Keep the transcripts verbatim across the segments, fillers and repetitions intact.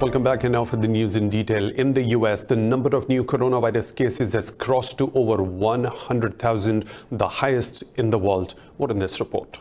Welcome back, and now for the news in detail. In the U S, the number of new coronavirus cases has crossed to over one hundred thousand, the highest in the world. What in this report?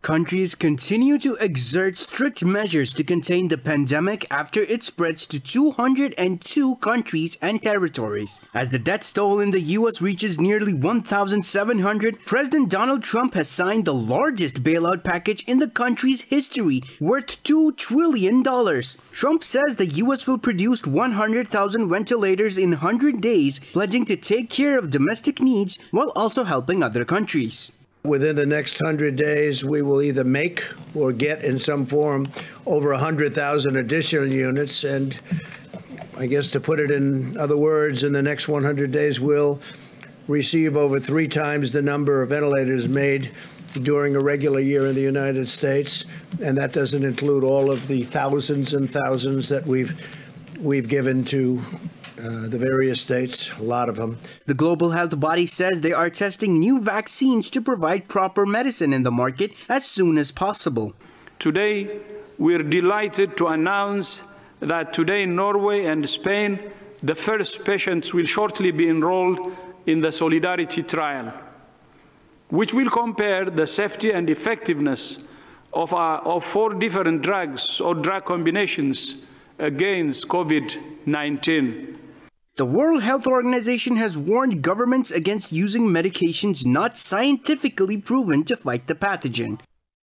Countries continue to exert strict measures to contain the pandemic after it spreads to two hundred two countries and territories. As the death toll in the U S reaches nearly one thousand seven hundred, President Donald Trump has signed the largest bailout package in the country's history, worth two trillion dollars. Trump says the U S will produce one hundred thousand ventilators in one hundred days, pledging to take care of domestic needs while also helping other countries. Within the next one hundred days, we will either make or get in some form over one hundred thousand additional units. And I guess to put it in other words, in the next one hundred days, we'll receive over three times the number of ventilators made during a regular year in the United States. And that doesn't include all of the thousands and thousands that we've we've given to Uh, the various states, a lot of them. The global health body says they are testing new vaccines to provide proper medicine in the market as soon as possible. Today, we're delighted to announce that today in Norway and Spain, the first patients will shortly be enrolled in the Solidarity trial, which will compare the safety and effectiveness of, our, of four different drugs or drug combinations against COVID nineteen. The World Health Organization has warned governments against using medications not scientifically proven to fight the pathogen.